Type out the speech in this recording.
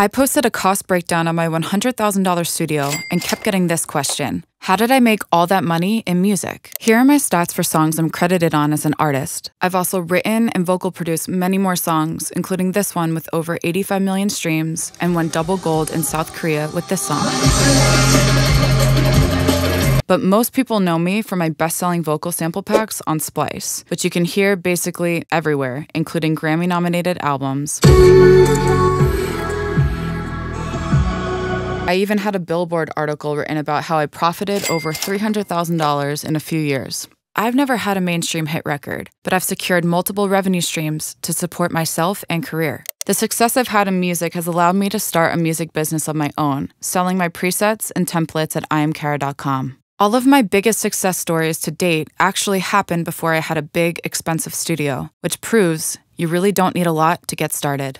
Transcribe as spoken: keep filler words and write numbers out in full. I posted a cost breakdown on my one hundred thousand dollar studio and kept getting this question. How did I make all that money in music? Here are my stats for songs I'm credited on as an artist. I've also written and vocal produced many more songs, including this one with over eighty-five million streams and won double gold in South Korea with this song. But most people know me for my best-selling vocal sample packs on Splice, which you can hear basically everywhere, including Grammy-nominated albums. I even had a Billboard article written about how I profited over three hundred thousand dollars in a few years. I've never had a mainstream hit record, but I've secured multiple revenue streams to support myself and career. The success I've had in music has allowed me to start a music business of my own, selling my presets and templates at i am karra dot com. All of my biggest success stories to date actually happened before I had a big, expensive studio, which proves you really don't need a lot to get started.